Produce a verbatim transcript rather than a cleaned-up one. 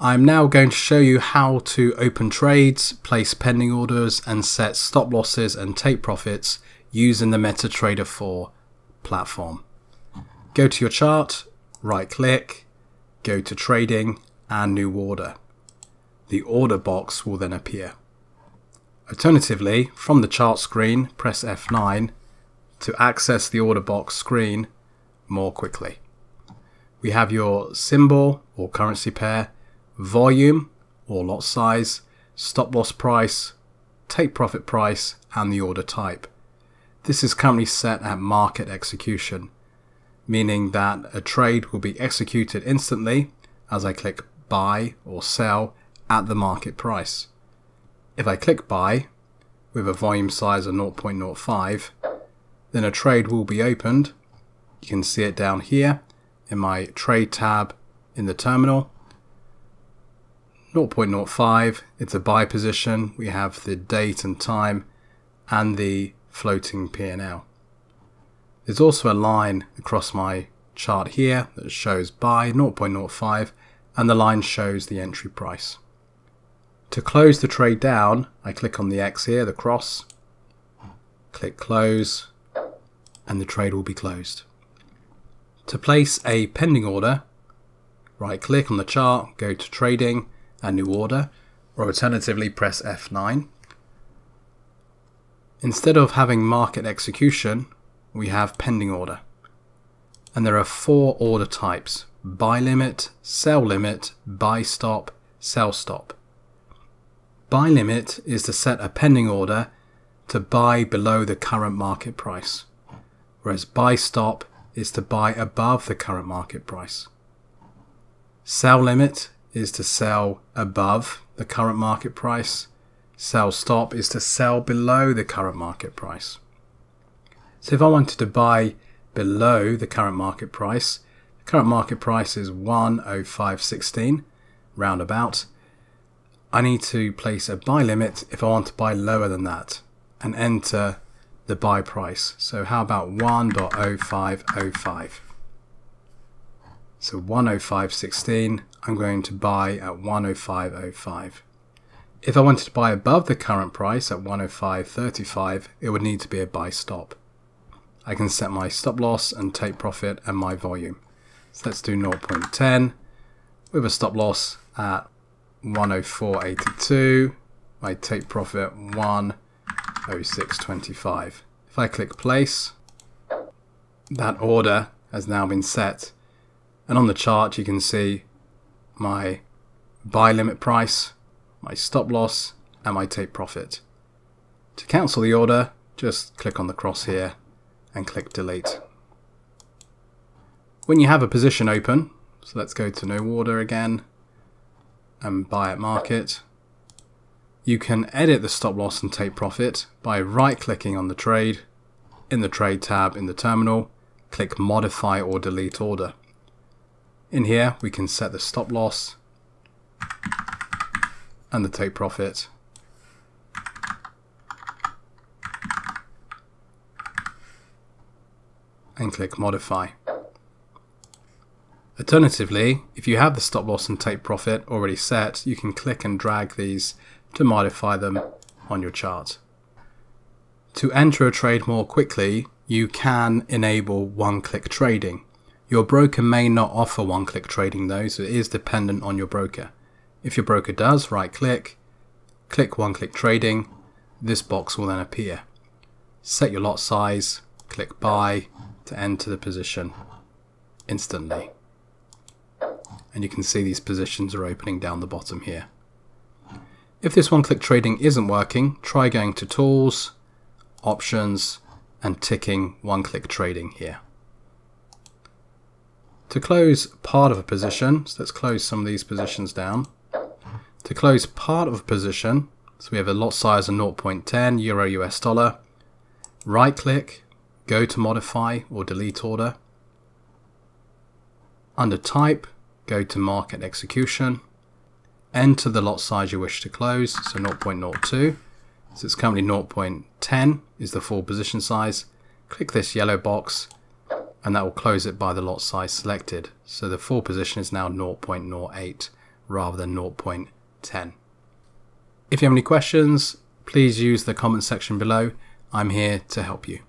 I'm now going to show you how to open trades, place pending orders, and set stop losses and take profits using the MetaTrader four platform. Go to your chart, right click, go to trading and new order. The order box will then appear. Alternatively, from the chart screen, press F nine to access the order box screen more quickly. We have your symbol or currency pair, volume or lot size, stop loss price, take profit price, and the order type. This is currently set at market execution, meaning that a trade will be executed instantly as I click buy or sell at the market price. If I click buy with a volume size of zero point zero five, then a trade will be opened. You can see it down here in my trade tab in the terminal. zero point zero five, it's a buy position. We have the date and time and the floating P and L. There's also a line across my chart here that shows buy zero point zero five, and the line shows the entry price. To close the trade down, I click on the X here, the cross, click close, and the trade will be closed. To place a pending order, right click on the chart, go to trading and new order, or alternatively press F nine. Instead of having market execution, we have pending order. And there are four order types: buy limit, sell limit, buy stop, sell stop. Buy limit is to set a pending order to buy below the current market price, whereas buy stop is to buy above the current market price. Sell limit is to sell above the current market price. Sell stop is to sell below the current market price. So if I wanted to buy below the current market price, the current market price is one oh five sixteen, roundabout. I need to place a buy limit if I want to buy lower than that and enter the buy price. So how about one point zero five zero five? So one oh five sixteen, I'm going to buy at one oh five oh five. If I wanted to buy above the current price at one oh five thirty-five, it would need to be a buy stop. I can set my stop loss and take profit and my volume. So let's do zero point one zero with a stop loss at one oh four eighty-two. I take profit one oh six twenty-five. If I click place, that order has now been set. And on the chart, you can see my buy limit price, my stop loss, and my take profit. To cancel the order, just click on the cross here and click delete. When you have a position open, so let's go to no order again and buy at market, you can edit the stop loss and take profit by right-clicking on the trade in the trade tab in the terminal, click modify or delete order. In here, we can set the stop loss and the take profit. And click modify. Alternatively, if you have the stop loss and take profit already set, you can click and drag these to modify them on your chart. To enter a trade more quickly, you can enable one-click trading. Your broker may not offer one-click trading though, so it is dependent on your broker. If your broker does, right-click, click one-click trading. This box will then appear. Set your lot size, click buy to enter the position instantly. And you can see these positions are opening down the bottom here. If this one-click trading isn't working, try going to Tools, Options, and ticking one-click trading here. To close part of a position, so let's close some of these positions down. To close part of a position, so we have a lot size of zero point one zero, euro U S dollar, right click, go to modify or delete order. Under type, go to market execution, enter the lot size you wish to close, so zero point zero two, so it's currently zero point one zero is the full position size. Click this yellow box, and that will close it by the lot size selected. So the full position is now zero point zero eight, rather than zero point one zero. If you have any questions, please use the comment section below. I'm here to help you.